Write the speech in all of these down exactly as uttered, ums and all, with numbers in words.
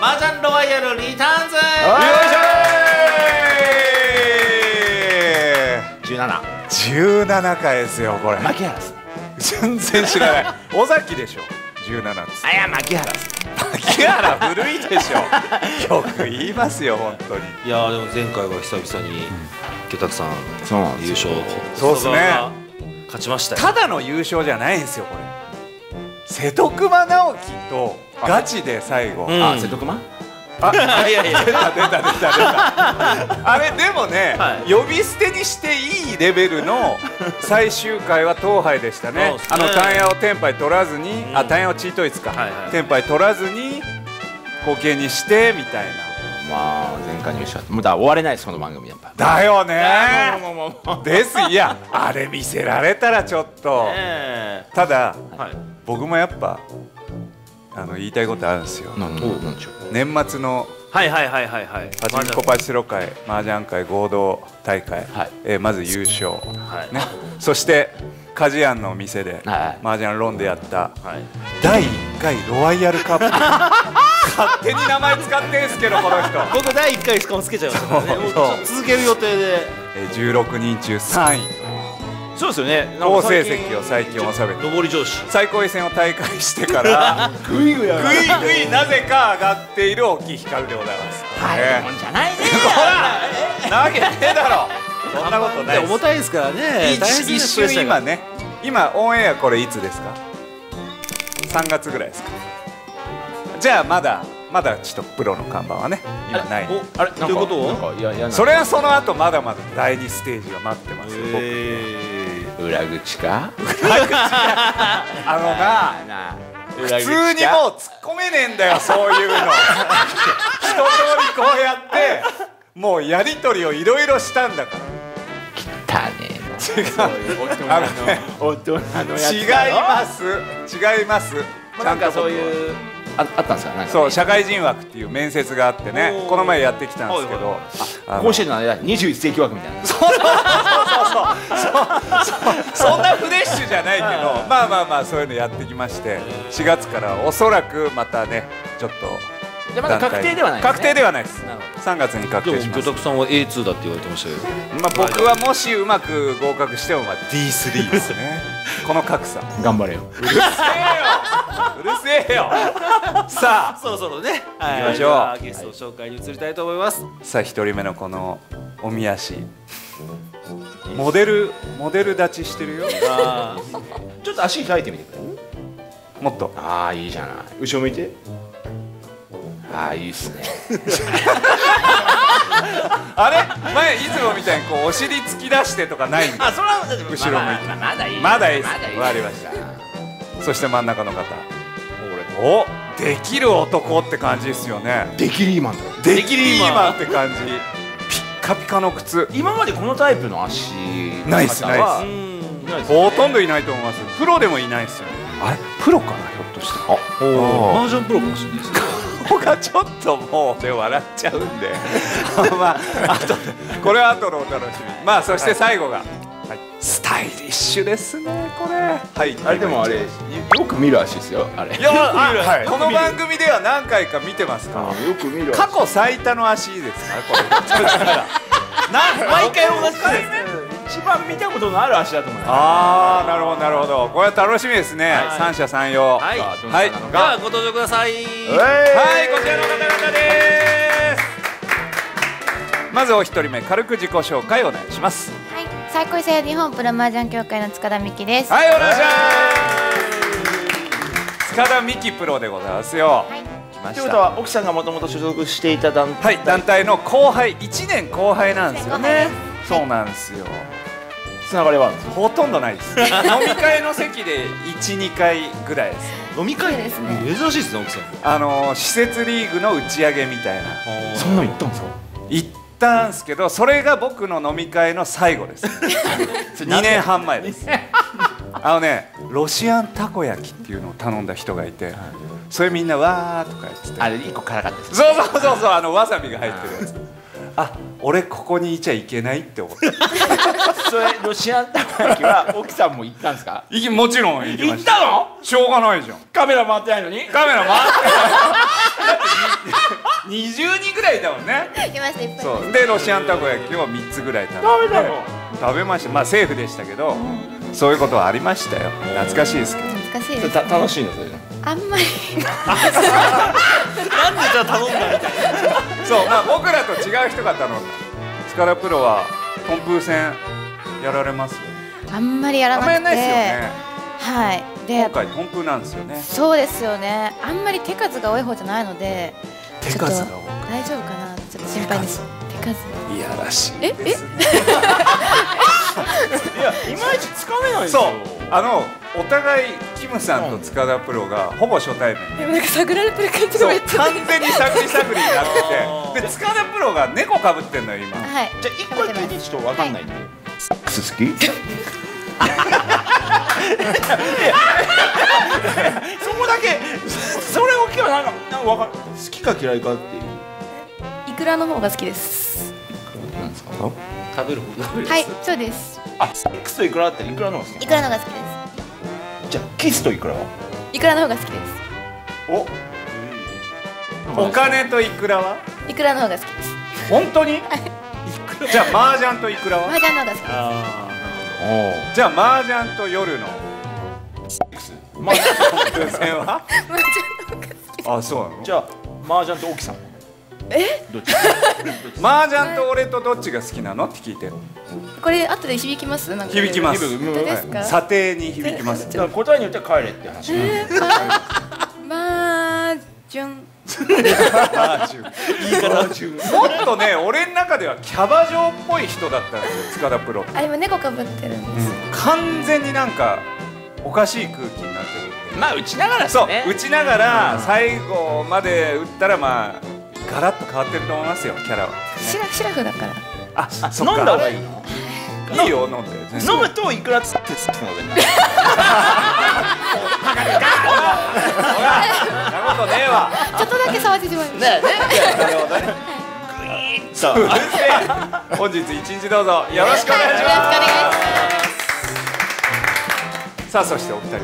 麻雀ロワイヤルリターンズ。よいしょー。じゅうななじゅうななかいですよこれ。牧原さん。全然知らない。尾崎でしょ。じゅうななです。あいや牧原さん。牧原古いでしょ。よく言いますよ本当に。いやでも前回は久々に池拓さん優勝。そうですね。勝ちましたよ。ただの優勝じゃないんですよこれ。瀬戸熊直樹とガチで最後。あ瀬戸熊？あいやいや出た出た出た出た。あれでもね呼び捨てにしていいレベルの最終回は東杯でしたね。あの単野をテンパイ取らずに、あ単野をチートイツかテンパイ取らずに後継にしてみたいな。まあ前回の優勝もうだ終われないですこの番組やっぱ。だよね。ですいやあれ見せられたらちょっと。ただ僕もやっぱ。あの言いたいことあるんですよ。年末のパチンコパチスロ会麻雀会合同大会、えまず優勝、そしてカジアンのお店で麻雀ロンでやっただいいっかいロワイヤルカップ勝手に名前使ってんすけどこの人僕だいいっかいしかもつけちゃいましたね。続ける予定でじゅうろくにんちゅうさんい。そうですよね。好成績を最近収めて上り上司最高位戦を大会してからぐいぐいなぜか上がっている沖光でございます。はいもんじゃないね。ほら投げてだろ。そんなことない。重たいですからね。一瞬今ね今オンエアこれいつですか。さんがつぐらいですか。じゃあまだまだちょっとプロの看板はね今ない。あれということをそれはその後まだまだだいにステージが待ってますよ僕。裏口かあのな普通にもう突っ込めねえんだよそういうの一通りこうやってもうやり取りをいろいろしたんだから汚ねえな。違います違います。なんかそういうあったんですかね。そう社会人枠っていう面接があってねこの前やってきたんですけど甲子園のにじゅういっせいき枠みたいな。そうそうそうそうそんなフレッシュじゃないけどまあまあまあそういうのやってきましてしがつからおそらくまたねちょっと。じゃまだ確定ではない。確定ではないです。さんがつに確定します。魚拓さんは エーツー だって言われてましたけどまあ僕はもしうまく合格しても ディースリー ですね。この格差頑張れよ。うるせえようるせえよ。さあそろそろね行きましょう。ゲスト紹介に移りたいと思います。さあひとりめのこのおみ足モデルモデル立ちしてるよ。ちょっと足開いてみてくれる？もっと。ああいいじゃない。後ろ向いて。ああいいっすね。あれ前いつもみたいにこうお尻突き出してとかないんだ。あそれは後ろ向いて。まだいい。まだいいっす。わかりました。そして真ん中の方。おできる男って感じですよね。できリーマンだよ。できリーマンって感じ。ピッカピカの靴。今までこのタイプの足ナイスナイスほとんどいないと思います。プロでもいないですよ。あれプロかなひょっとして。あおマージャンプロかもしれないです。ここがちょっともうで笑っちゃうんでまああとこれは後のお楽しみ。まあそして最後がスタイリッシュですねこれ。はいあれでもあれよく見る足ですよあれ。いやこの番組では何回か見てますか。よく見る過去最多の足ですからこれ。毎回同じです。一番見たことのある足だと思います。ああなるほどなるほど。これは楽しみですね。三者三様。はいではご登場ください。はいこちらの方々です。まずお一人目軽く自己紹介お願いします。最高位戦日本プロ麻雀協会の塚田美希です。はい、お願いします。塚田美希プロでございますよ。ということは奥さんがもともと所属していた団体、はい、団体の後輩いちねんご輩なんですよね。そうなんですよ。つながりはほとんどないです。飲み会の席でいち、にかいぐらいです。飲み会ですね。珍しいですね奥さん。あの施設リーグの打ち上げみたいな。そんなの行ったんですか。行ってたんすけどそれが僕の飲み会の最後ですにねんはんまえです。あのねロシアンたこ焼きっていうのを頼んだ人がいてそれみんなわーとかやっててあれいっこ辛かったです。そうそうそうそうあのわさびが入ってるやつあ俺ここにいちゃいけないって思ってそれロシアンたこ焼きは奥さんも行ったんですか。いもちろん行きました。行ったのしょうがないじゃん。カメラ回ってないのに。カメラ回ってないにじゅうにんぐらいいたもんね。いました、いっぱい。そうでロシアンたこ焼きをみっつぐらい食べて食べました。まあセーフでしたけど、そういうことはありましたよ。懐かしいですけど。懐かしいです。楽しいのそれ。あんまり。なんでじゃあ頼んだみたいな。そう、まあ僕らと違う人が頼んだ。スカラプロはコンプー戦やられます？あんまりやらなくて。あんまりないですよね。はい。で今回トンプなんですよね。そうですよね。あんまり手数が多い方じゃないので、手数が多い。大丈夫かな。ちょっと心配です。手数。いやらしい。ええ。いやいまいちつかめない。そう。あのお互いキムさんと塚田プロがほぼ初対面。でもなんか探られてる感じがめっちゃ。完全に探り探りになってて、で塚田プロが猫かぶってんの今。はい。じゃ一個だけちょっとわかんないんで。クス好き？そこだけそれを聞けばなんかなんかわかる。好きか嫌いかっていう。イクラの方が好きです。食べる方が好きです。はい、そうです。あ、セックスとイクラってイクラの方が好き。イクラの方が好きです。じゃあキスとイクラはイクラの方が好きです。おお金とイクラはイクラの方が好きです。本当に？じゃあ麻雀とイクラは麻雀の方が好きです。ああじゃあ麻雀と夜のセックス。麻雀の風船は？あ、そうなの？じゃあ麻雀と奥さん。え？どっち？麻雀と俺とどっちが好きなのって聞いて。これ後で響きます？響きます。査定に響きます。答えによっては帰れって話。麻雀。もっとね、俺の中ではキャバ嬢っぽい人だったんですよ、塚田プロ。あ、今猫かぶってるんです、うん、完全になんかおかしい空気になってる。まあ打ちながら、ね、そう打ちながら最後まで打ったらまあガラッと変わってると思いますよ、キャラは。シラフシラフだから。あ、そっか。飲んだ方がいいの？いいよ、飲んで。飲むといくらつってつってのでね。ちょっとだけ触ってしまいました。本日一日どうぞよろしくお願いします。さあ、そしてお二人目。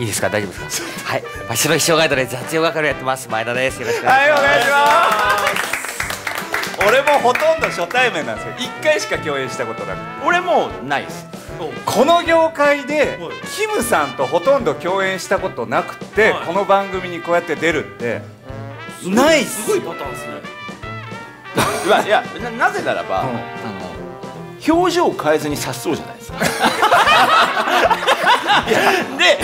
いいですか、大丈夫ですか。はい、足の障害とね、雑用係をやってます前田です。よろしくお願いします。俺もほとんど初対面なんですよ。いっかいしか共演したことなくて。俺もないです。この業界でキムさんとほとんど共演したことなくて、はい、この番組にこうやって出るってないっす。すごいパターンですね。いや、なぜならば、うん、あの表情を変えずにさっそうじゃないですか。で、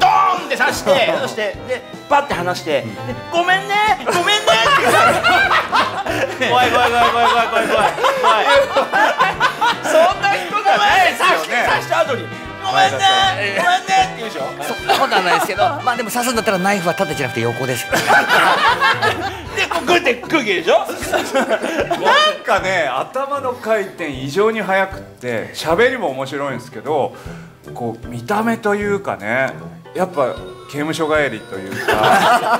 ドーンって刺して、そしてでパッて離して、ごめんね、ごめんねって。怖い怖い怖い怖い怖い怖い怖い。そんな人じゃないですよね。刺した後にごめんね、ごめんねって言うでしょ。そんなことはないですけど、まあでも刺すんだったらナイフは縦じゃなくて横です。でこうグッて空気でしょ。なんかね、頭の回転異常に速くって、喋りも面白いんですけど。こう見た目というかね、やっぱ刑務所帰りというか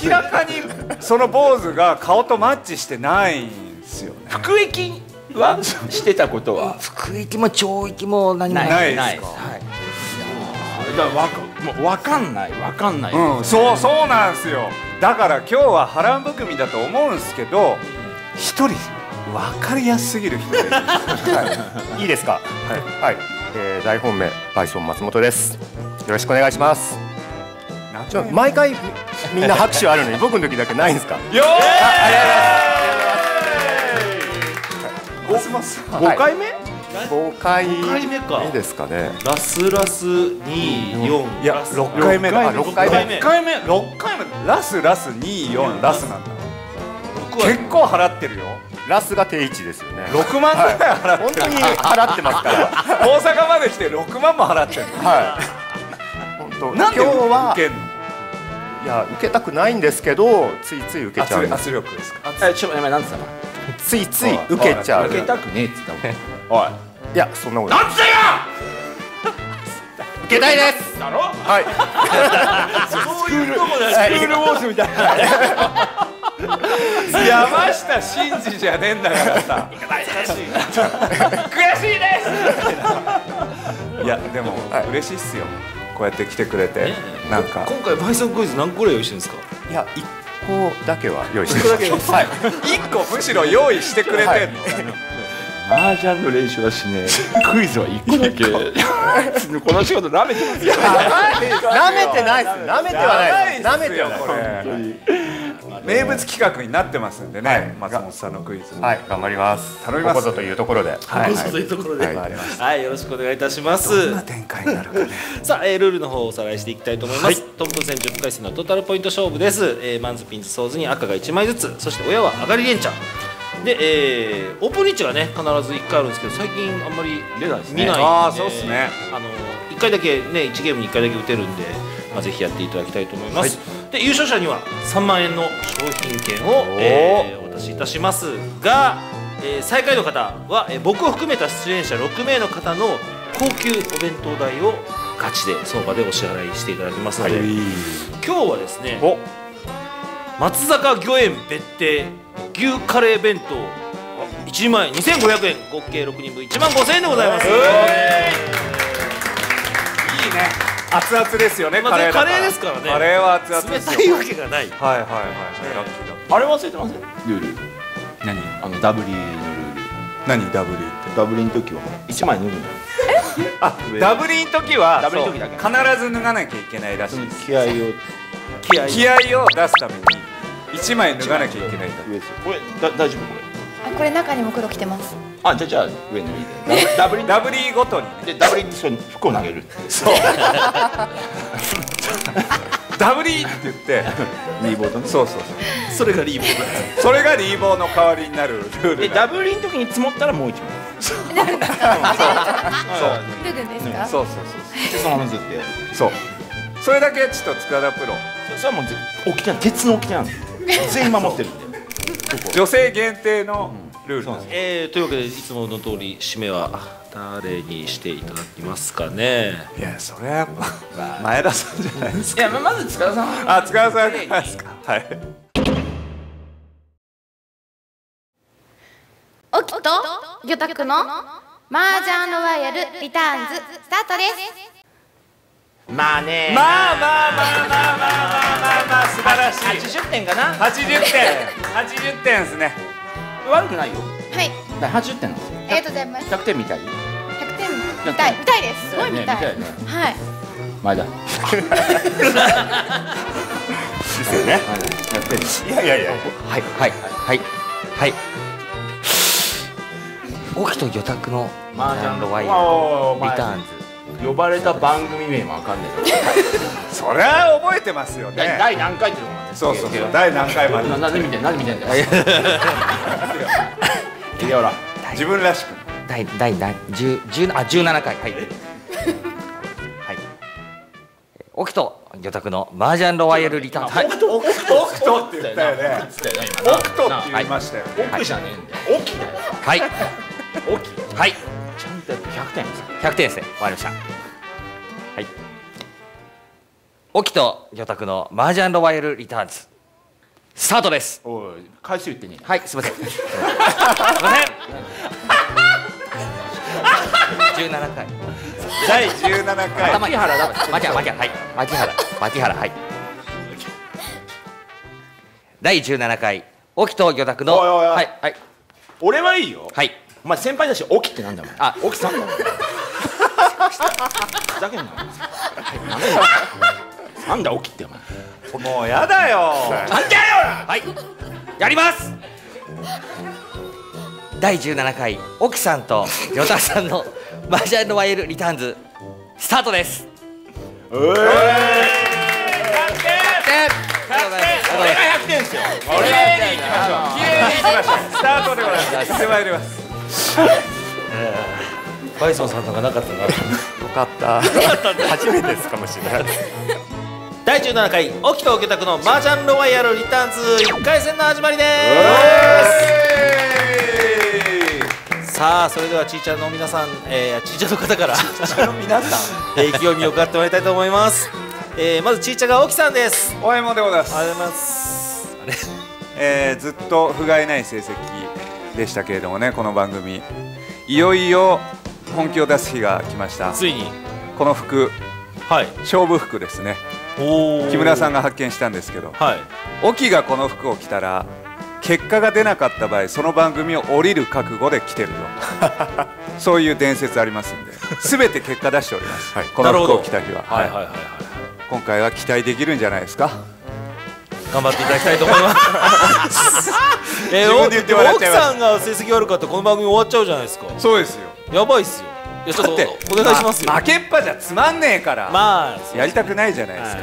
明らかにその坊主が顔とマッチしてないんですよね。服役はしてたことは服役も懲役も何もないですか。分かんない分かんない、うん、そうそうなんですよ。だから今日は波乱含みだと思うんですけど、一人分かりやすすぎる人がいる、はい、いいですか。はい、はい、えー、大本命バイソン松本です。よろしくお願いします。毎回みんな拍手あるのに僕の時だけないんですか。よー。ごかいめ？ごかいめか。いいですかね。ラスラスに、よん。いやろっかいめだ。ろっかいめ。ろっかいめ。ろっかいめ。ラスラスに、よんラスなんだ。結構払ってるよ。ラスが定位置ですよね。ろくまんぐらい払って、本当に払ってますから。大阪まで来てろくまんも払ってる。はい。本当。今日は受けんの？いや受けたくないんですけど、ついつい受けちゃう。圧力ですか？あ、ちょっとやばい、なんつったの？ついつい受けちゃう。受けたくねえって言ったもん。おい。いやそんなことない。なんつったよ。受けたいです。だろ？はい。そういうとこでスクールウォーズみたいな。山下真司じゃねえんだからさ。悔しいです。いやでも嬉しいっすよ。こうやって来てくれて、なんか今回バイソンクイズ何個ぐらい用意してるんですか。いや一個だけは用意してる。はい。一個むしろ用意してくれて。麻雀の練習はしねえ。クイズは一個だけ。この仕事舐めてますよ。舐めてないです。舐めてはない。舐めてはこれ。名物企画になってますんでね、松本さんのクイズ、はい、頑張ります。頼みます。ここぞというところで、はい、ここぞというところで、はい、よろしくお願いいたします。どんな展開になるかね。さあ、えー、ルールの方をおさらいしていきたいと思います。はい、トンプン戦じゅっかい戦のトータルポイント勝負です。えー、マンズピンズソーズに赤がいちまいずつ、そして親は上がり連チャン。で、えー、オープンリーチはね、必ずいっかいあるんですけど、最近あんまり見ないんで、ああ、そうですね。あのいっかいだけね、いちゲームにいっかいだけ打てるんで、まあぜひやっていただきたいと思います。はい、で優勝者にはさんまんえんの商品券をお,、えー、お渡しいたしますが、えー、最下位の方は、えー、僕を含めた出演者ろくめいの方の高級お弁当代をガチで相場でお支払いしていただきますので、はい、今日はですね松坂御苑別邸牛カレー弁当いちまんにせんごひゃくえん合計ろくにんぶんいちまんごせんえんでございます。いいね、熱々ですよね。カレーですからね。カレーは熱々ですよ。冷たいわけがない。はいはいはい。ラッキーだ。あれ忘れてません。ルール。何？あのダブリーのルール。何ダブリーって？ダブリーの時は一枚脱ぐの。え？あ、ダブリーの時はダブリーの時だけ必ず脱がなきゃいけないらしいです。気合を気合を出すために一枚脱がなきゃいけないんだ。これ大丈夫これ？あ、これ中にも黒着てます。あ、じゃじゃ上の上でダブリダブリごとにでダブリ一緒に服を投げる。そう。ダブリって言ってリーボーだ。そうそうそう。それがリーボーだ。それがリーボーの代わりになるルール。でダブリの時に積もったらもう一枚。そう。そう。そう。そうそうそう。でそのままずってやる。そう。それだけちょっと塚田プロ。それはもう置き手鉄の置き手なんです。全員守ってる。女性限定のルールなんです。えー、というわけでいつもの通り締めは誰にしていただきますかね。いやそれは前田さんじゃないですか。いやまず塚田さん。あ、塚田さんですか。はい。オキと魚拓の麻雀ロワイヤルリターンズスタートです。まあね、まあまあまあまあまあまあまあ素晴らしい。はちじゅってんかな。はちじゅってんですね。悪くないよ。はい。はちじゅってんなんですよ。ありがとうございます。ひゃくてん見たい。ひゃくてん見たい。見たいです。すごい見たい。はい。前だ。ですよね。ひゃくてん。いやいやいや。はいはいはいはい。オキと魚拓の麻雀ロワイヤルリターンズ。呼ばれた番組名もわかんない。それは覚えてますよね。第何回っていうのもね。そうそうそう。第何回まで。何見て何見てんだよ。いやほら自分らしく。第第第十十あ十七回はい。はい。オキと魚拓の麻雀ロワイヤルリターン。はい。オキとって言ったよね。オキとって言いましたよ。オキじゃねえんだよ。オキだよ。はい。オキ。はい。ひゃくてんひゃくてんですね。終わりました。はい。オキと魚拓のマージャンロワイヤルリターンズスタートです。おい、回数言ってね。はい、すみません。すみません。じゅうななかい。第じゅうななかい。牧原だ。牧原、牧原、はい。牧原、牧原、はい。第じゅうななかい。オキと魚拓の。はい、はい。俺はいいよ。はい。お前先輩だし、オキってなんだもん。あ、オキさんだもん。ふざけんな。なんだオキってお前。もうやだよ。なんでやるよ。はい。やります。第じゅうななかい、オキさんと魚拓さんのマージャンロワイヤルリターンズスタートです。ええ。ひゃくてんですよ。きれいにいきましょう。きれいにいきましょう。スタートでございます。迫ります。バイソンさんのがなかったな。よかった。初めてですかもしれない。第じゅうななかい、オキと魚拓のマージャンロワイヤルリターンズいっかい戦の始まりです。さあそれではチーチャーの皆さん、えー、チーチャーの方からチーチャーの皆さん、意気込みを伺ってもらいたいと思います。えー、まずチーチャーがオキさんです。おはようございます。ありがとうございます。あれ。えー、ずっと不甲斐ない成績でしたけれどもね、この番組いよいよ本気を出す日が来ました。ついにこの服、はい、勝負服ですね。お木村さんが発見したんですけど、はい、オキがこの服を着たら結果が出なかった場合、その番組を降りる覚悟で来てるよそういう伝説ありますんで、すべて結果出しております、はい、この服を着た日は。今回は期待できるんじゃないですか。頑張っていただきたいと思いますえー、奥さんが成績悪かったらこの番組終わっちゃうじゃないですか。そうですよ。やばいっすよ。いやちょっとお願いしますよ。負けっぱじゃつまんねえから、まあやりたくないじゃないです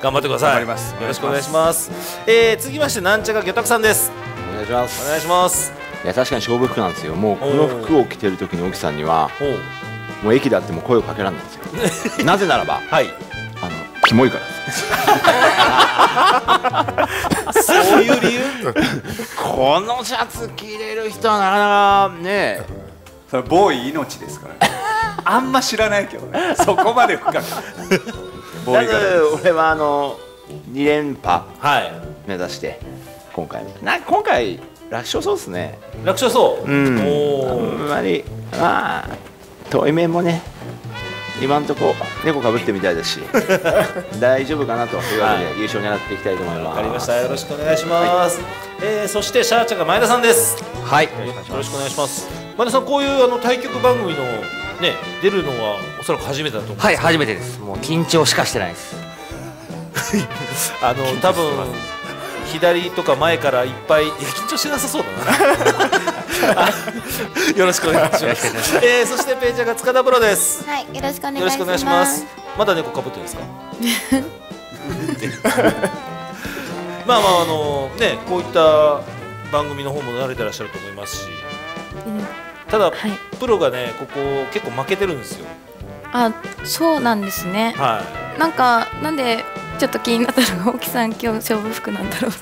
か。頑張ってください。よろしくお願いします。えー続きましてなんちゃか魚拓さんです。お願いします。お願いします。いや確かに勝負服なんですよ。もうこの服を着てる時の奥さんにはもう駅であっても声をかけられないんですよ。なぜならば、はい、あのキモいからです。そういう理由？このシャツ着れる人はなかなかねえ。それボーイ命ですから、ね、あんま知らないけどねそこまで深くボーイが俺はあのに連覇目指して、はい、今回な今回楽勝そうですね。楽勝そう、うん、あんまりまあ遠い面もね今んとこ猫かぶってみたいですし大丈夫かなというわけで優勝狙っていきたいと思います。わかりました。よろしくお願いします、はい。えー、そしてシャーチャーが前田さんです。はい、よろしくお願いします。前田さん、こういうあの対局番組のね出るのはおそらく初めてだと思うんですけど。はい、初めてです。もう緊張しかしてないですあの多分左とか前からいっぱい、いや緊張しなさそうだなよろしくお願いします。えー、そしてペイちゃんが塚田プロです。はい、よろしくお願いします。まだ猫かぶってるんですかまあまああのね、こういった番組の方も慣れてらっしゃると思いますし、うん、ただ、はい、プロがねここ結構負けてるんですよ。あ、そうなんですね、はい、なんかなんでちょっと気になったのが、大木さん今日勝負服なんだろうって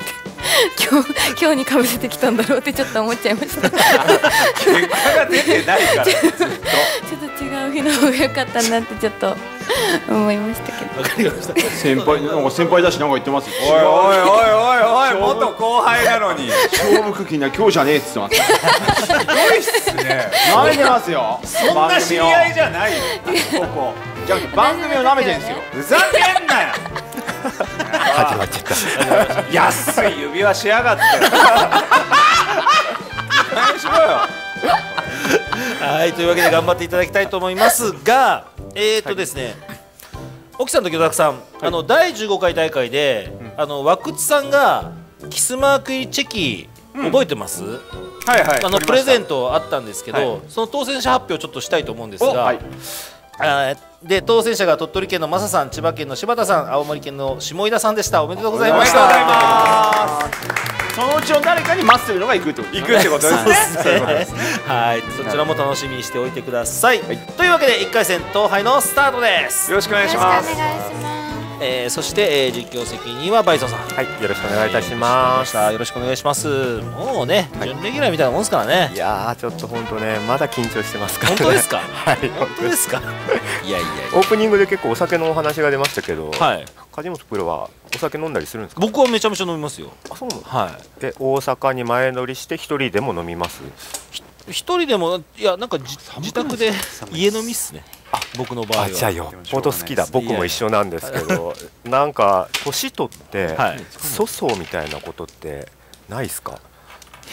今日今日にかぶせてきたんだろうってちょっと思っちゃいました結果が出てないからちょっと違う日の方が良かったなってちょっと思いましたけど。わかりました。先輩なんか先輩だしなんか言ってますよ。おいおいおいおいおい元後輩なのに勝負服着な今日じゃねえっつってます。ひどいっすね。舐めてますよ。そんな知り合いじゃないよ。ここじゃあ番組を舐めてんですよ。ふざけんなよ。始まっちゃった。安い指輪しやがって。何しろよ。はいというわけで頑張っていただきたいと思いますが。えーとですね、沖さんと魚拓さん、あのだいじゅうごかい大会であの和久津さんがキスマーク入りチェキ覚えてます？はいはい。あのプレゼントあったんですけど、その当選者発表ちょっとしたいと思うんですが、で当選者が鳥取県のマサさん、千葉県の柴田さん、青森県の下井田さんでした。おめでとうございました。そのうちの誰かに待つというのが行くってことですね。はい、そちらも楽しみにしておいてください。はい、というわけでいっかい戦東杯のスタートです。よろしくお願いします。えー、そして、えー、実況責任はバイソンさん。はい、よろしくお願いいたします。よろしくお願いします。もうね、準レギュラーみたいなもんですからね。いやー、ちょっと本当ね、まだ緊張してますからね。本当ですか。はい、本当ですか。いやいや。オープニングで結構お酒のお話が出ましたけど。はい。梶本プロはお酒飲んだりするんですか？僕はめちゃめちゃ飲みますよ。あ、そうなの。はい。で、大阪に前乗りして一人でも飲みます。一人でもいやなんか自宅で家飲みっすね。あ、僕の場合は。じゃあよっぽど好きだ。僕も一緒なんですけど、なんか年取って粗相みたいなことってないですか？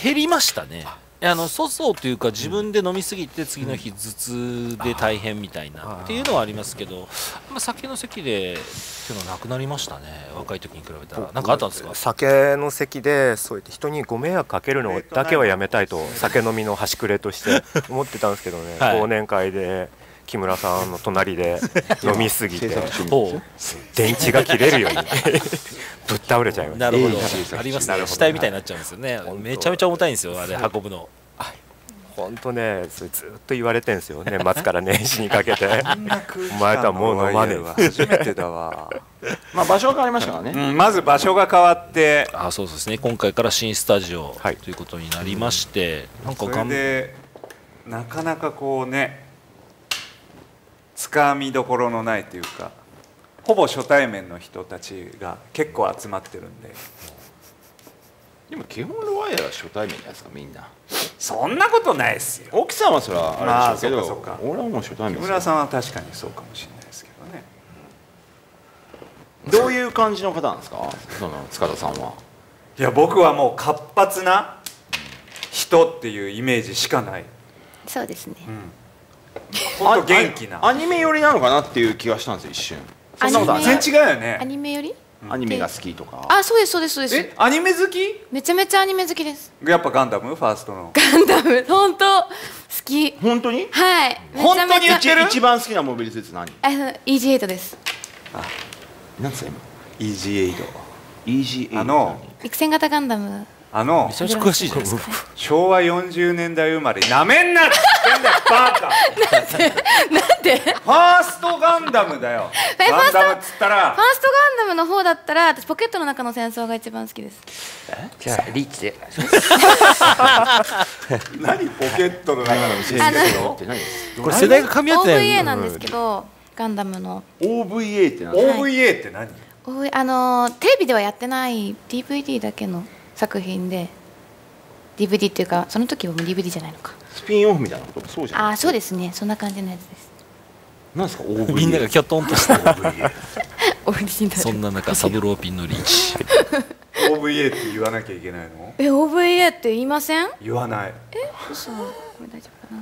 減りましたね。あの粗相というか自分で飲みすぎて次の日頭痛で大変みたいなっていうのはありますけど、まあ酒の席でっていうのはなくなりましたね。若い時に比べたら。なんかあったんですか？酒の席でそうやって人にご迷惑かけるのだけはやめたいと酒飲みの端くれとして思ってたんですけどね、はい、忘年会で木村さんの隣で飲みすぎて電池が切れるようにぶっ倒れちゃいました。なるほど、ありますね。死体みたいになっちゃうんですよね。めちゃめちゃ重たいんですよ、あれ運ぶの。本当ね、それずっと言われてんですよ、年末から年始にかけてお前とはもう飲まねえわ。初めてだわ。まあ場所が変わりましたからね。まず場所が変わって、あ、そうですね、今回から新スタジオということになりまして、なんかそれでなかなかこうねつかみどころのないというか、ほぼ初対面の人たちが結構集まってるんで、でも基本ロワイヤルは初対面じゃないですかみんな。そんなことないっすよ。奥さんはそれはあれでしょうけど、俺はもう初対面ですよ。木村さんは確かにそうかもしれないですけどね。どういう感じの方なんですか、その塚田さんは。いや僕はもう活発な人っていうイメージしかない。そうですね。本当元気な。アニメ寄りなのかなっていう気がしたんですよ一瞬。そんなことは全然違うよね。アニメ寄り？アニメが好きとか。あ、そうですそうですそうです。え、アニメ好き？めちゃめちゃアニメ好きです。やっぱガンダムファーストの。ガンダム本当好き。本当に？はい。本当に一番好きなモビルスーツ何？あの イージーエイト です。あ、なんですか今 イージーエイト。イージーエイト。あの陸戦型ガンダム。あの昭和よんじゅうねんだい生まれ、なめんなって言ってんだよバカ。なんでファーストガンダムだよ。ガンダムっつったらファーストガンダムの方だったら私ポケットの中の戦争が一番好きです。じゃあリーチで何ポケットの中の戦争って何ですこれ世代が噛み合ってない オーブイエー なんですけど、ガンダムの オーブイエー って何 オーブイエー って何。あのテレビではやってない ディーブイディー だけの作品で、 ディーブイディー っていうかその時はもう ディーブイディー じゃないのか、スピンオフみたいなこと。そうじゃない。あ、そうですね、そんな感じのやつです。なんですか オーブイエー。 みんながキョトンとした オーブイエー。 そんな中サブローピンのリーチ。 オーブイエー って言わなきゃいけないの。え、 オーブイエー って言いません。言わない。え、嘘。これ大丈夫かな。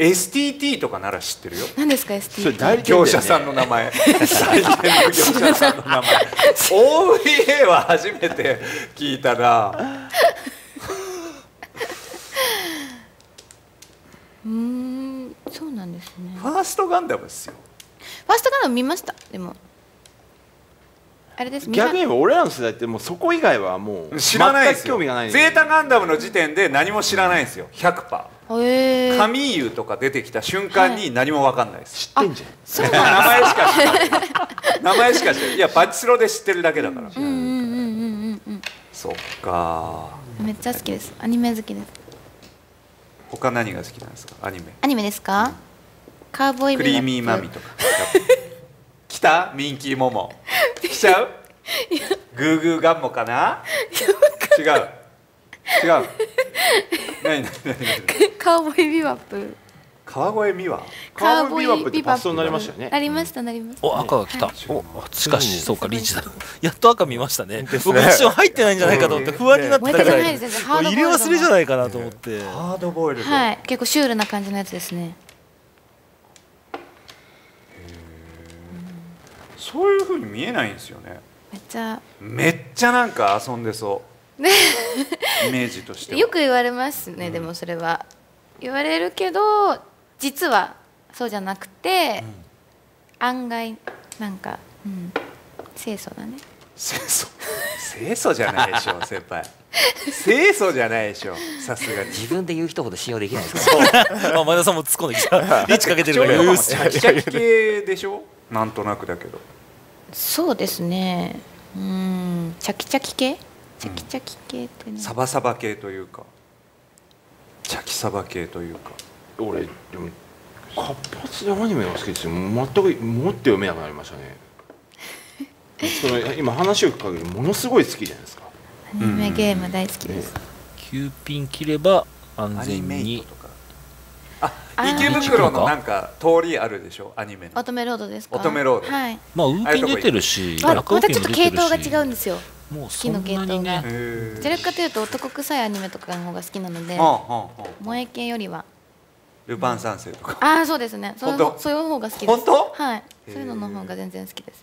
エスティーティー とかなら知ってるよ。何ですか エスティーティー。 業者さんの名前。最低の業者さんの名前。オーブイエー は初めて聞いたな。うん、そうなんですね。ファーストガンダムですよ。ファーストガンダム見ました。でもあれです、逆に言えば俺らの世代ってもうそこ以外はもう知らないですよ。全く興味がない。ゼータガンダムの時点で何も知らないんですよ ひゃくパーセント。カミーユとか出てきた瞬間に何も分かんないです。知ってんじゃん。名前しか知らない。名前しか知らない。いや、バチスロで知ってるだけだから。うんうんうんうん。そっか。めっちゃ好きです。アニメ好きです。他何が好きなんですか。アニメ。アニメですか。カウボーイビバップ。クリーミーマミとか。来たミンキーモモ。来ちゃう。グーグーガンモかな。違う。違う。何何何。カウボーイビバップ。川越美和。カウボーイビバップってパスになりましたよね。なりましたなりました。お、赤が来た。お、しかしそうかリーチだ。やっと赤見ましたね。僕一瞬入ってないんじゃないかと思って不安になってたぐらい。入れ忘れじゃないかなと思って。ハードボイルド。はい。結構シュールな感じのやつですね。そういう風に見えないんですよね。めっちゃ。めっちゃなんか遊んでそう。イメージとしてよく言われますね。でもそれは言われるけど実はそうじゃなくて、案外なんか清楚だね。清楚清楚じゃないでしょ先輩。清楚じゃないでしょさすがに。自分で言う人ほど信用できないですから。前田さんも突っ込んできた。リーチかけてるから。うっす。キャキ系でしょ。なんとなくだけど。そうですね。うん。チャキチャキ系。チャキチャキ系ってね。サバサバ系というか、チャキサバ系というか。俺でも活発でアニメが好きですよ。全くもって読めなくなりましたね。その今話を聞く限りものすごい好きじゃないですか。アニメゲーム大好きです。きゅうピン切れば安全に。あ、池袋のなんか通りあるでしょアニメの。乙女ロードですか。乙女ロード。はい。まあ運転出てるし、またちょっと系統が違うんですよ。もうそんなにね。どちらかというと男臭いアニメとかの方が好きなので、萌え系よりはルパン三世とか。ああ、そうですね。そういう方が好きです。本当？はい。そういうのの方が全然好きです。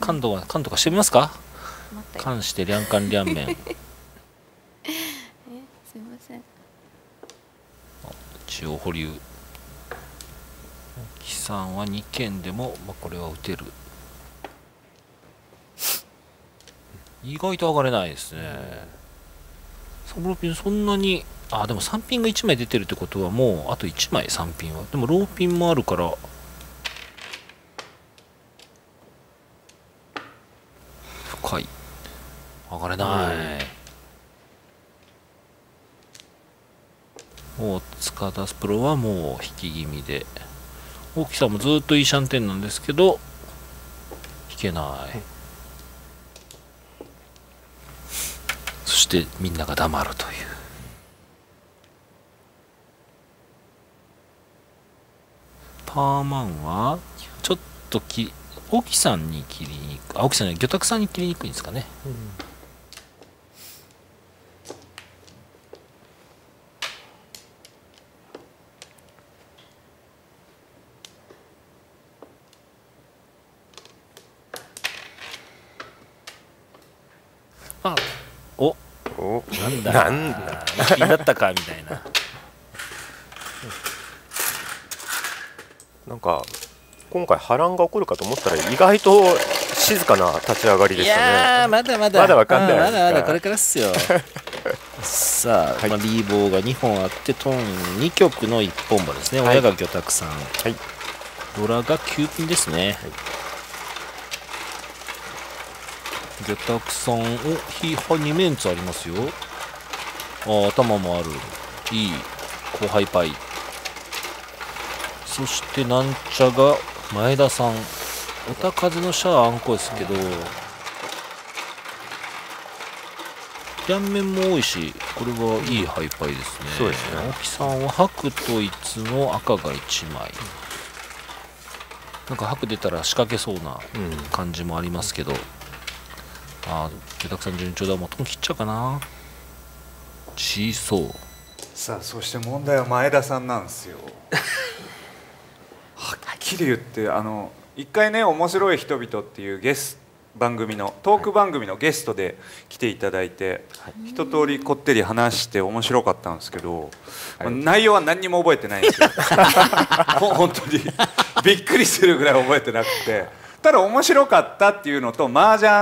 感度は感度化してみますか？感してリャンカンリャンメン。え、すみません。中央保留。木さんはにけんでもまあこれは打てる。意外と上がれないですね。サブローピンそんなに、あ、でもさんピンがいちまい出てるってことはもうあといちまいさんピンは。でもローピンもあるから深い。上がれない。もう塚田プロはもう引き気味で、大木さんもずっといいシャンテンなんですけど引けない。そしてみんなが黙るという。パーマンはちょっとき青木さんに切りにくい、青木さんに魚拓さんに切りにくいんですかね、うん、あおおなんだなんだ気になったかみたいななんか今回波乱が起こるかと思ったら意外と静かな立ち上がりでしたね。いやーまだまだまだわかんない、うん、まだまだこれからっすよさあ、はい、まあ、リーボーがにほんあってトーンにきょくのいっぽんばですね。親が魚拓さん、はい、ドラがきゅうピンですね、はい、魚拓さんおヒーハーにメンツありますよ。あ頭もあるいい後輩パイ。そしてなんちゃが前田さん、おたかずのシャアあんこですけど、両面も多いし、これはいいハイパイですね。そうですね。青木さんは白といつの赤がいちまい、なんか白出たら仕掛けそうな感じもありますけど、うん、あー、たくさん順調だ。もう切っちゃうかな。小そう。さあそして問題は前田さんなんですよはっきり言ってあの一回ね「面白い人々」っていうゲス番組のトーク番組のゲストで来ていただいて、はい、一通りこってり話して面白かったんですけど、はい、内容は何にも覚えてないんですよ本当にびっくりするぐらい覚えてなくて、ただ面白かったっていうのと麻雀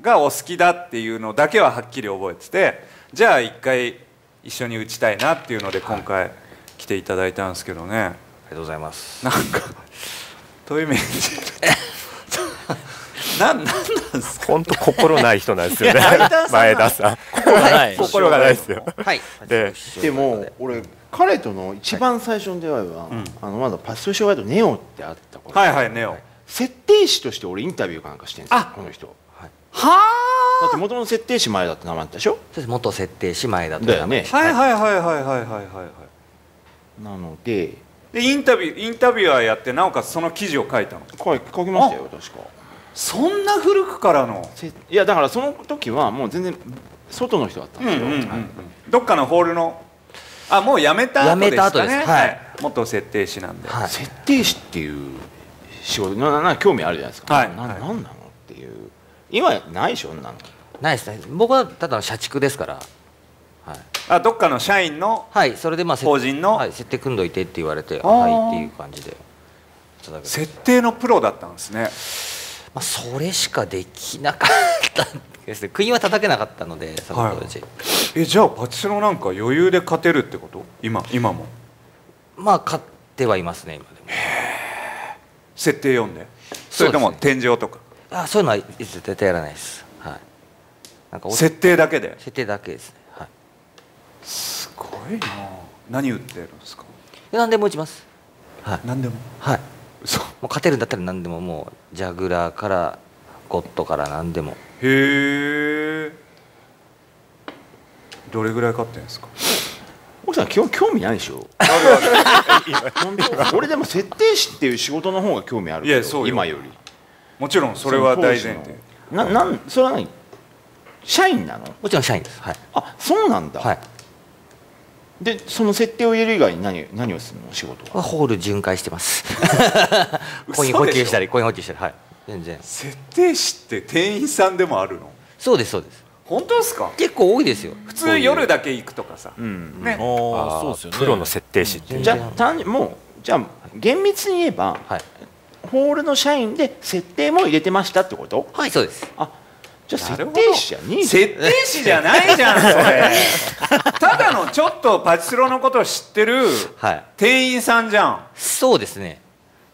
がお好きだっていうのだけははっきり覚えてて、じゃあ一回一緒に打ちたいなっていうので今回来ていただいたんですけどね、はい、ありがとうございます。なんかトイメンジ、なんなんですか。本当心ない人なんですよね。前田さん。心がないですよ。はい。で、でも俺彼との一番最初の出会いはあのまだパス障害とネオってあった頃。はいはいネオ。設定士として俺インタビューかなんかしてるんですよこの人。はあ。だって元の設定士前田って名前だったでしょ。そうです。元設定士前田だよね。はいはいはいはいはいはいはい。なので。でインタビューインタビュアーやってなおかつその記事を書いたの。書きましたよ確か。そんな古くからの。いやだからその時はもう全然外の人だったんですよ。どっかのホールのあもうやめた後でしたね。はい。元設定士なんで。設定士っていう仕事なな興味あるじゃないですか。はい。なんなのっていう今ないでしょなの。ないですね。僕はただの社畜ですから。はい、あどっかの社員のはいそれでまあ法人の、はい、設定組んどいてって言われてはいっていう感じで設定のプロだったんですね。まあそれしかできなかったんですね。釘は叩けなかったのでその当時、はい、えじゃあパチスロなんか余裕で勝てるってこと。今今もまあ勝ってはいますね今でも。へ設定読んでそれとも天井とか、ね、あそういうのは絶対やらないです、はい、なんか設定だけで設定だけですね。すごいな。何打ってるんですか。何でも打ちます。はい。何でも。はい。そう。もう勝てるんだったら何でももうジャグラーからゴッドから何でも。へえ。どれぐらい勝ってんですか。奥さん基本興味ないでしょ。俺でも設定士っていう仕事の方が興味ある。いやそうよ。今より。もちろんそれは大前提。ななんそれは何。社員なの。もちろん社員です。はい。あそうなんだ。はい。でその設定を入れる以外に 何, 何をするの仕事は。ホール巡回してますコイン補給したりコイン補給したりはい全然。設定士って店員さんでもあるの。そうですそうです。本当ですか。結構多いですよ。普通夜だけ行くとかさ。うんね。ああそうですよね。プロの設定士っていう。じゃあもうじゃあ厳密に言えば、はい、ホールの社員で設定も入れてましたってこと。はいそうです。あじゃあ設定士じゃねえ。設定士じゃないじゃんそれただのちょっとパチスロのことを知ってる店員さんじゃん、はい、そうですね。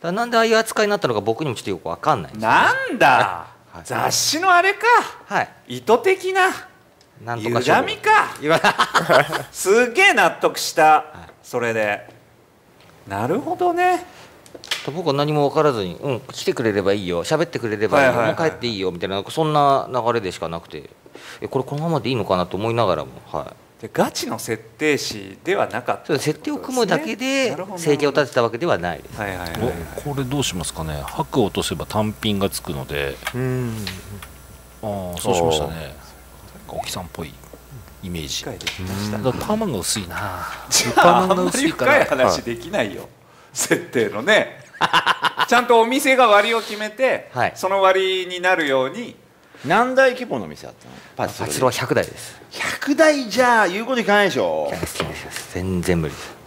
だなんでああいう扱いになったのか僕にもちょっとよく分かんないんです、ね、なんだ雑誌のあれか、はい、意図的ななんとか歪みかすげえ納得した、はい、それでなるほどね。僕は何も分からずに、うん、来てくれればいいよ、喋ってくれればいいよ、もう帰っていいよみたいな、そんな流れでしかなくて、えこれこのままでいいのかなと思いながらも、はい、でガチの設定士ではなかった、ね、設定を組むだけで生計を立てたわけではないです。これどうしますかね。白を落とせば単品がつくので、うんああそうしましたね。沖さんっぽいイメージ。パーマンが薄いな。パーマンが薄いから。あんまり深い話できないよ。設定のね。ちゃんとお店が割を決めて、その割になるように。何台規模の店あったの？パチスロはひゃくだいです。ひゃくだいじゃあ言うこといかないでしょ。全然無理です。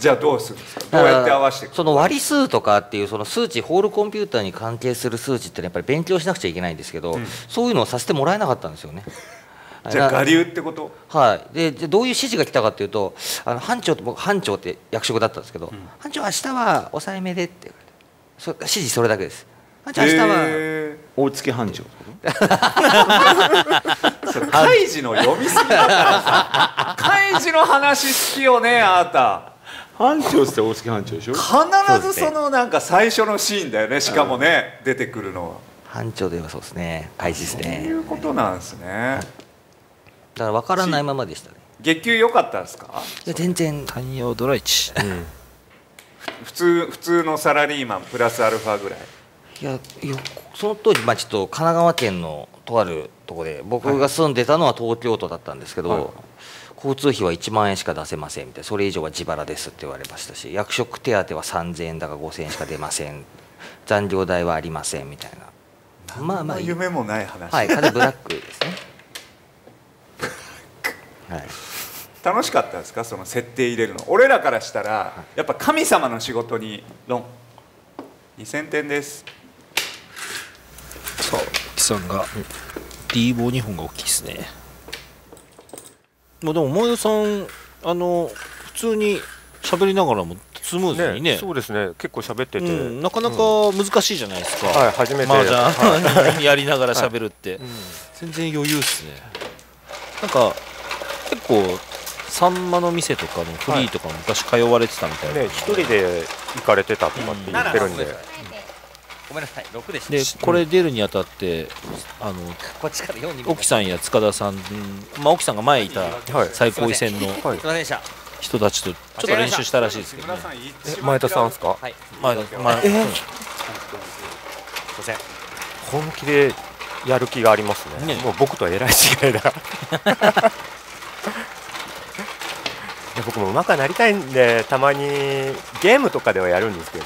じゃあどうするんですか。どうやって合わせていくの？その割数とかっていうその数値、ホールコンピューターに関係する数値ってやっぱり勉強しなくちゃいけないんですけど、うん、そういうのをさせてもらえなかったんですよね。じゃあ我流ってこと？はい。でどういう指示が来たかっていうと、あの班長と僕班長って役職だったんですけど、うん、班長明日は抑えめでってそ指示それだけです。班長明日は大月班長。カイジの読みすぎだからさ。カイジの話好きよねあなた。班長って大月班長でしょ。必ずそのなんか最初のシーンだよね。しかもね出てくるのは班長ではそうですね。開始ですね。そういうことなんですね。はい、だからわからないままでしたね。月給良かったですか。いや全然。太陽ドライチ。うん、普通普通のサラリーマンプラスアルファぐらい。いやその当時まあちょっと神奈川県のとあるところで僕が住んでたのは東京都だったんですけど。はいはい交通費はいちまんえんしか出せませんみたいなそれ以上は自腹ですって言われましたし役職手当はさんぜんえんだかごせんえんしか出ません残業代はありませんみたいなまあまあ夢もない話はい彼ブラックですね、はい、楽しかったですかその設定入れるの俺らからしたらやっぱ神様の仕事にロンにせんてんですさあ沖さんが D 棒にほんが大きいですねまあでも前田さんあの普通に喋りながらもスムーズにねそうですね結構喋ってて、うん、なかなか難しいじゃないですか、うん、はい初めて、まあ、じゃあ、はい、やりながら喋るって、はいうん、全然余裕っすねなんか結構さんまの店とかのフリーとかも昔通われてたみたいな、はいね、一人で行かれてたとかって言ってるんで、うん、ごめんなさいろくでしたでこれ出るにあたってあの沖さんや塚田さん、まあ、沖さんが前いた最高位戦の人たちとちょっと練習したらしいですけど、ね、前田さんですか前田本気でやる気がありますね、ねもう僕とはえらい違いだ僕もうまくなりたいんでたまにゲームとかではやるんですけど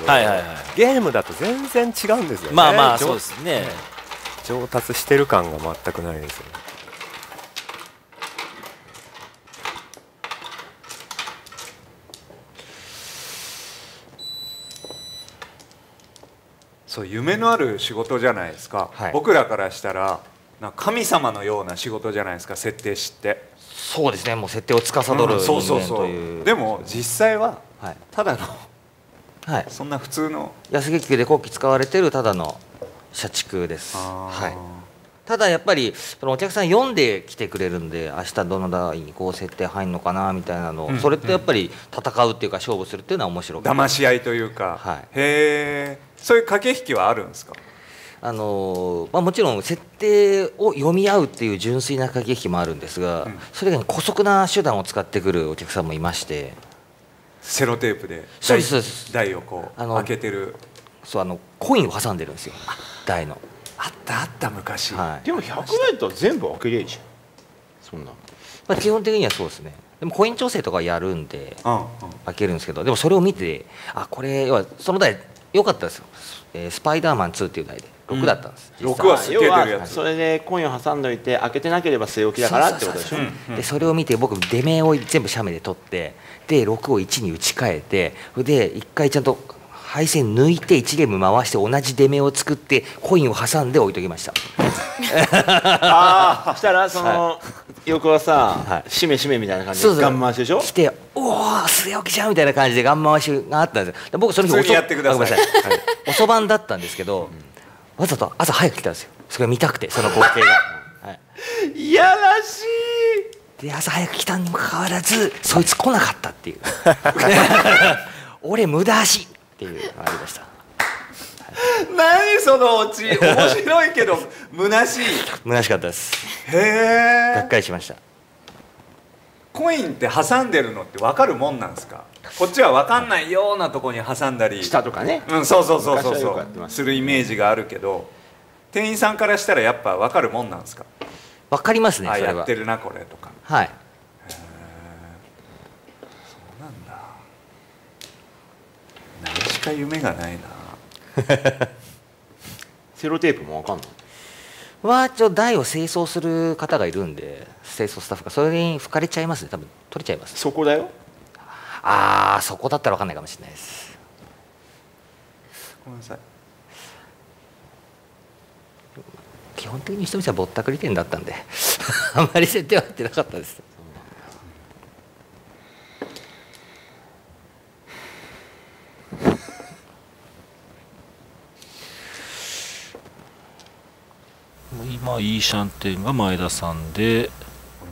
ゲームだと全然違うんですよねまあまあそうですね上達してる感が全くないですよねそう夢のある仕事じゃないですか、はい、僕らからしたらなんか神様のような仕事じゃないですか設定師って。そうですねもう設定を司る人間というでも実際はただの、はい、そんな普通の安月給で後期使われてるただの社畜です、はい、ただやっぱりそのお客さん読んできてくれるんで明日どの台にこう設定入るのかなみたいなのを、うん、それってやっぱり戦うっていうか勝負するっていうのは面白くて騙し合いというか、はい、へえそういう駆け引きはあるんですかあのまあ、もちろん設定を読み合うっていう純粋な駆け引きもあるんですが、うん、それ以外に姑息な手段を使ってくるお客さんもいましてセロテープで台をこう開けてるそうあのコインを挟んでるんですよ台のあったあった昔、はい、でもひゃくメートル全部開けりゃいいじゃんそんな、まあ、基本的にはそうですねでもコイン調整とかやるんで開けるんですけどでもそれを見てあこれ要はその台良かったですよ、えー、スパイダーマンツーっていう台でろくだったんです。ろくはすげえ出るやつ。それでコインを挟んどいて開けてなければ据え置きだからってことでしょ。でそれを見て僕出目を全部斜面で取ってでろくをいちに打ち替えてでいっかいちゃんと配線抜いていちゲーム回して同じ出目を作ってコインを挟んで置いときました。ああしたらその横はさしめしめみたいな感じでガン回しでしょ。来ておお据え置きじゃんみたいな感じでガン回しがあったんですよ。僕その日遅番だったんですけど。わざと朝早く来たんですよ。それが見たくてその光景が。いやらしい。で朝早く来たにもかかわらずそいつ来なかったっていう。俺無駄足っていうのがありました。何そのオチ、面白いけど虚しい。虚しかったです。へえ、がっかりしました。コインって挟んでるのって分かるもんなんですか？こっちは分かんないようなとこに挟んだり下とかね、うん、そうそうそうそうそうするイメージがあるけど、店員さんからしたらやっぱ分かるもんなんですか？分かりますね。あ、それはやってるなこれとか。はい。そうなんだ。何しか夢がないな。セロテープも分かんないは、一応台を清掃する方がいるんで、清掃スタッフがそれに拭かれちゃいますね。多分取れちゃいます。そこだよ。ああ、そこだったら分かんないかもしれないです。ごめんなさい。基本的にひとみさんぼったくり店だったんであんまり設定は入ってなかったです。今いいシャンテンが前田さんで、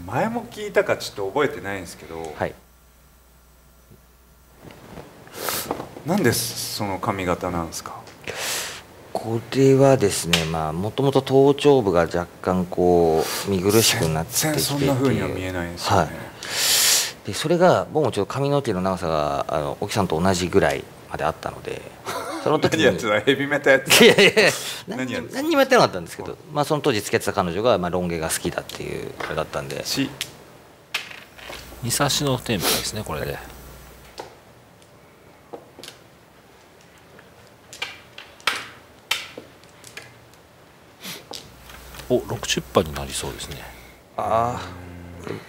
前も聞いたかちょっと覚えてないんですけど、はい、なんでその髪型なんですか？これはですね、まあもともと頭頂部が若干こう見苦しくなってきていて、そんな風には見えないんですよね。はい、でそれが僕もちょっと髪の毛の長さがあの沖さんと同じぐらいまであったので。その時に何やってた？ヘビメタやってた？いやいや、何やってた？何にもやってなかったんですけど、まあその当時付き合ってた彼女がまあロン毛が好きだっていうあれだったんで、二差しのテンプですねこれで。お、六出版になりそうですね。ああ、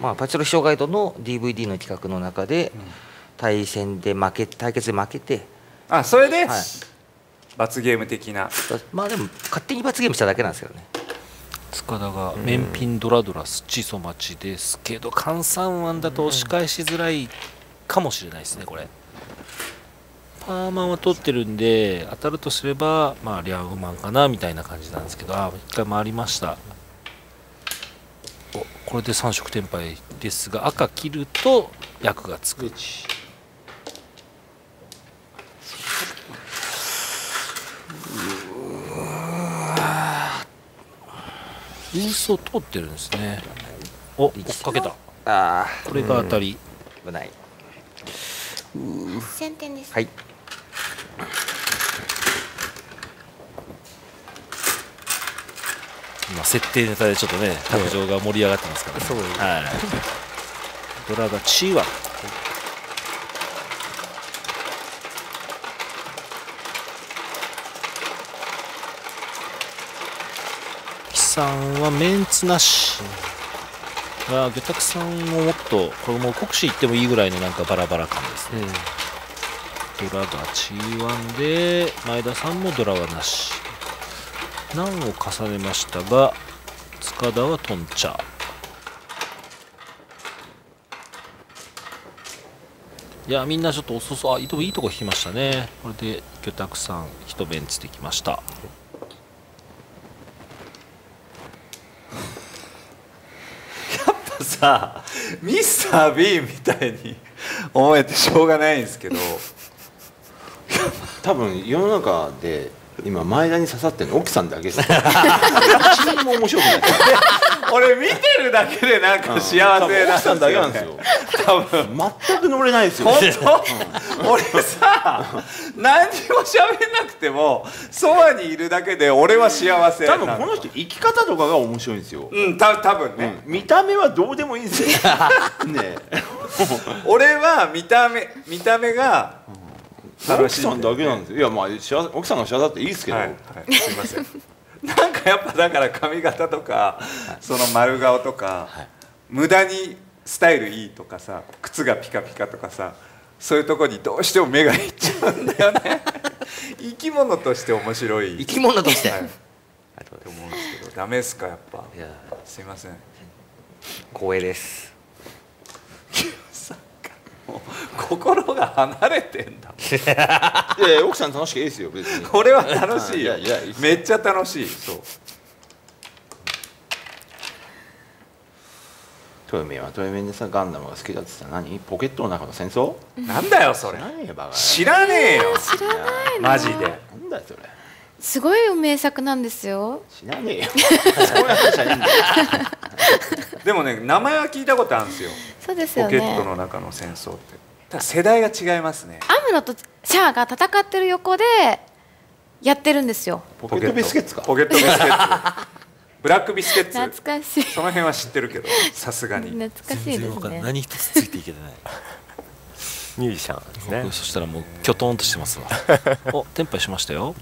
まあパチロ秘書ガイドの ディーブイディー の企画の中で対戦で負け、対決で負けて。あ、それで、はい、罰ゲーム的な。まあでも勝手に罰ゲームしただけなんですけどね。塚田が「面品ドラドラスチソマチ」ですけど、換算案だと押し返しづらいかもしれないですねこれ。パーマンは取ってるんで、当たるとすればまあリャウマンかなみたいな感じなんですけど、ああ一回回りました。お、これで三色転敗ですが、赤切ると役がつく。インスを通ってるんですね。お、追っかけた。ああ、これが当たり。危ない。先手です。はい。今設定ネタでちょっとね、卓上が盛り上がってますから、ね。そうです。はい。ドラがチーワ。さんはメンツなし、魚拓さんももっとこれも国士行ってもいいぐらいのなんかバラバラ感ですね、うん、ドラが ジーワン で前田さんもドラはなし、難を重ねましたが塚田はトンチャー。いやみんなちょっと遅そう。あ、でもいいとこ引きましたね。これで魚拓さん一ベンツできました。さあミスター・ビーンみたいに思えてしょうがないんですけど多分世の中で今前田に刺さってるの奥さんだけです一も面白くない俺見てるだけでなんか幸せなんですよ、ね、多分全く乗れないですよ本当、うん、俺さ何にも喋んなくてもそばにいるだけで俺は幸せ。多分この人生き方とかが面白いんですよ。うん、た多分ね、うん、見た目はどうでもいいんですよね俺は見た目見た目が奥さんだけなんですよ。いやまあ幸せ、奥さんが幸せだっていいですけど、はいはい、すいませんなんかやっぱだから髪型とか、はい、その丸顔とか、はい、無駄にスタイルいいとかさ、靴がピカピカとかさ、そういうとこにどうしても目がいっちゃうんだよね生き物として面白い、生き物として、はい、あと思うんですけどダメですかやっぱ。いやすいません、光栄です。心が離れてんだいやいや奥さん楽しくいいですよ別にこれは楽しいよめっちゃ楽しい。そうトイメンはトイメンでさ、ガンダムが好きだってさ、何ポケットの中の戦争なんだよそれ。知らねえよ。知らないのマジで。なんだよそれ。すごい名作なんですよ。知らねえよ。そういう話じゃねえんだよ。でもね、名前は聞いたことあるんですよ。そうですよね。ポケットの中の戦争って、ただ世代が違いますね。アムロとシャアが戦ってる横でやってるんですよ。ポケットビスケッツか。ポケットビスケッツ。ブラックビスケッツ。懐かしい。その辺は知ってるけど、さすがに。懐かしいですね。何一つついていけてない。ミュージシャンですね。そしたらもうキョトンとしてますわ。お、テンパイしましたよ。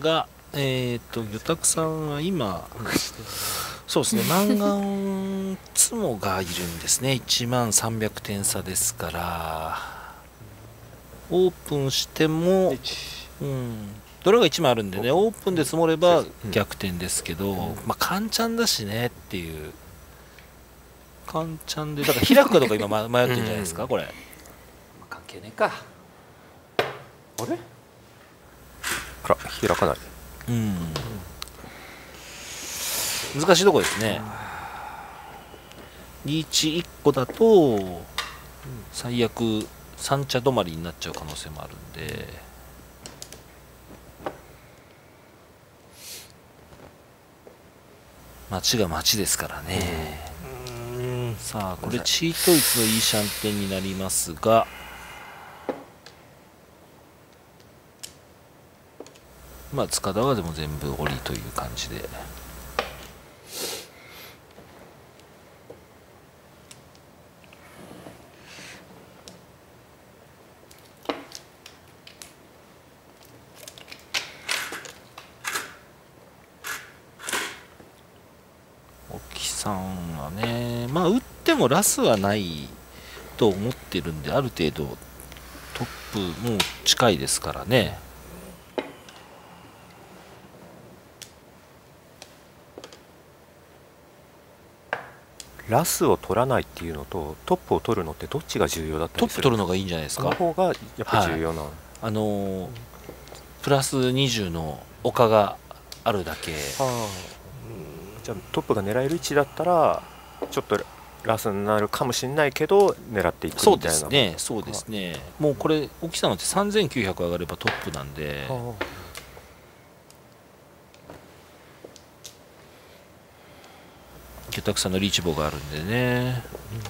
が、えー、と魚拓さんは今そうですね、漫画んつもがいるんですね。いちまんさんびゃくてん差ですから、オープンしても、うん、どれがいちまいあるんでね、オープンで積もれば逆転ですけど、うん、まあ簡ちゃんだしねっていう、簡ちゃんでだから開くかどうか今迷ってるんじゃないですか。うん、これ関係ねえか。あれ開かない、うん、難しいとこですね。リーチいっこだと最悪三茶止まりになっちゃう可能性もあるんで、町が町ですからね。うん、さあこれチートイツのいいシャンテンになりますが、まあ塚田はでも全部折りという感じで、沖さんはね、まあ打ってもラスはないと思ってるんで、ある程度トップもう近いですからね。ラスを取らないっていうのとトップを取るのってどっちが重要だったりする？トップ取るのがいいんじゃないですか。その方がやっぱ重要な、はい、あのー、プラスにじゅうの丘があるだけ。はあ、じゃあトップが狙える位置だったらちょっとラスになるかもしれないけど狙っていくみたいな。そうですね、そうですね。はあ、もうこれ沖さんのってさんぜんきゅうひゃく上がればトップなんで。はあ、たくさんのリーチ棒があるんでね、うん、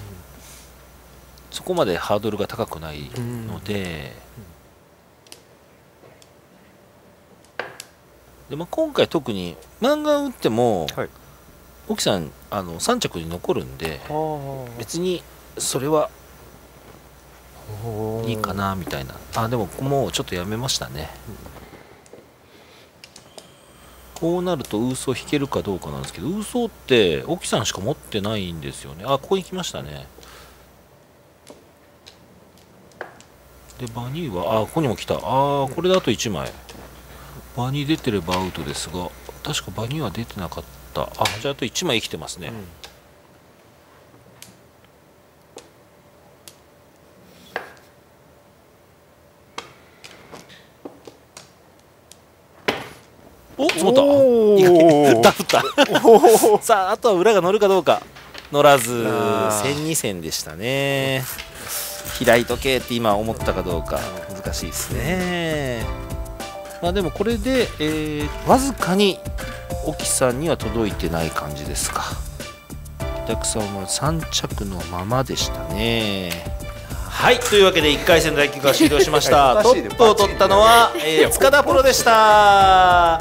そこまでハードルが高くないので、で、まあ、今回特に漫画を打っても、はい、沖さんあのさん着に残るんで、別にそれはいいかなみたいな。あ、でももうちょっとやめましたね。うん、こうなるとウーソー引けるかどうかなんですけど、ウーソーって沖さんしか持ってないんですよね。あ、ここに来ましたね。でバニーはあ、ここにも来た。あー、これであといちまいバニー出てればアウトですが、確かバニーは出てなかった。あ、じゃああといちまい生きてますね。お、積もった。振った振った。さあ、あとは裏が乗るかどうか。乗らず、千二線でしたね。開いとけって今思ったかどうか、難しいですね。まあ、でもこれで、えー、わずかに沖さんには届いてない感じですか。たくさんは三着のままでしたね。はい、というわけでいっかいせんの対局が終了しました。トップを取ったのは、えー、塚田プロでした。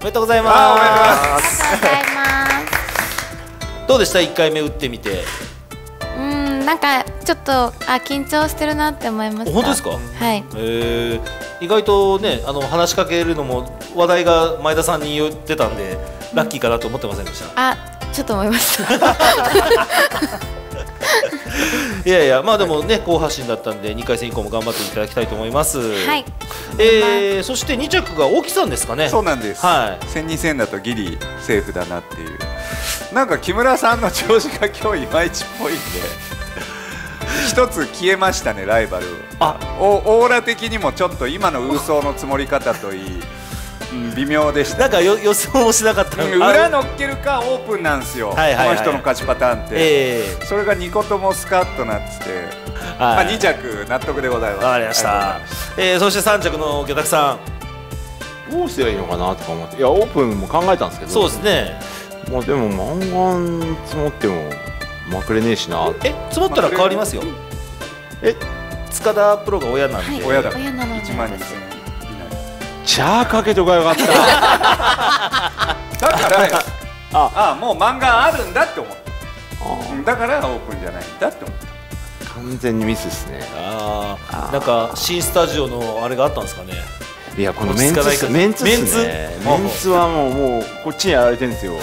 おめでとうございます。ありがとうございます。どうでしたいっかいめ打ってみて？うん、なんかちょっとあ緊張してるなって思いました。本当ですか？はい。えー、意外とね、あの話しかけるのも話題が前田さんに言ってたんで、ラッキーかなと思ってませんでした？あ、ちょっと思いました。いやいや、まあでもね、好発進だったんでにかいせん以降も頑張っていただきたいと思います。はい。えー、そしてに着が沖さんですかね。そうなんです、はい、せんにせんだとギリセーフだなっていう、なんか木村さんの調子が今日いまいちっぽいんで一つ消えましたね、ライバルを。オーラ的にもちょっと今のウソの積もり方といい微妙でした。なんか予想もしなかった。裏乗っけるかオープンなんですよ、この人の勝ちパターンって。それがにこともスカッとなってて、に着納得でございます。わかりました。そしてさん着の魚拓さん、どうすればいいのかなとか思って、いやオープンも考えたんですけど、そうですね、まあでもマンガン積もってもまくれねえしな。え、積もったら変わりますよ。え、塚田プロが親なんで、親だからいちまんにせんえん。じゃあかけとかよかった。だからああもう漫画あるんだって思った。だからオープンじゃないんだって思った。完全にミスですね。ああなんか新スタジオのあれがあったんですかね。いやこのメンツメンツメンツはもうもうこっちにやられてるんですよ。こ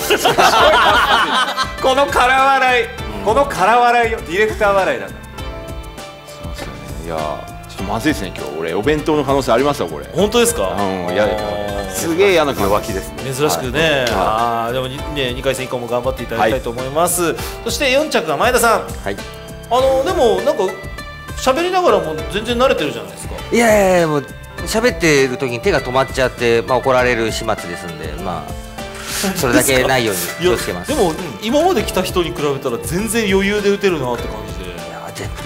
の空笑い、この空笑いよ、ディレクター笑いだから。そうですよね。いや。まずいですね、今日俺お弁当の可能性ありますよ、これ。本当ですか。うん、やすげえ嫌な空気ですね。珍しくね、ああ、でもね、にかい戦以降も頑張っていただきたいと思います。そしてよん着が前田さん。はい。あの、でも、なんか、喋りながらも全然慣れてるじゃないですか。いやいやいや、もう、喋ってる時に手が止まっちゃって、まあ、怒られる始末ですんで、まあ。それだけないように気をつけます。でも、今まで来た人に比べたら、全然余裕で打てるなって感じで。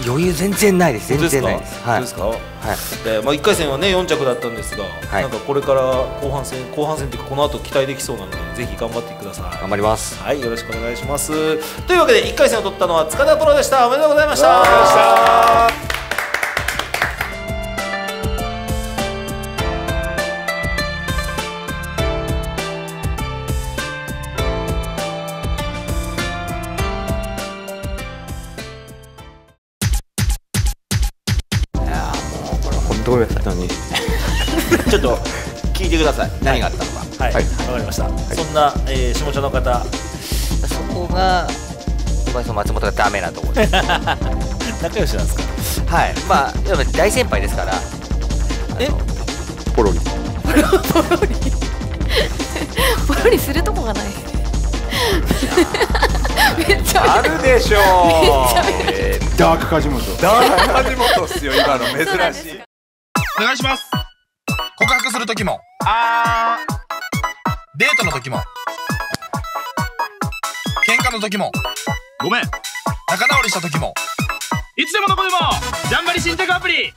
余裕全然ないです。全然ないです。そうですか。はい。まあいっかい戦はねよん着だったんですが、なんかこれから後半戦後半戦というかこの後期待できそうなのでぜひ頑張ってください。頑張ります。はい、よろしくお願いします。というわけでいっかい戦を取ったのは塚田プロでした。おめでとうございました。ちょっと聞いてください。何があったのか。はい、わかりました。そんな下茶の方、そこが小林松本がダメなところです。仲良しなんですか。はい。まあ大先輩ですから。え？ポロリ。ポロリ。ポロリするとこがない。あるでしょう。ダーク梶本。ダーク梶本っすよ、今の珍しい。お願いします。告白する時もあーデートの時も喧嘩の時もごめん仲直りした時もいつでもどこでもジャンバリ新宅アプリ。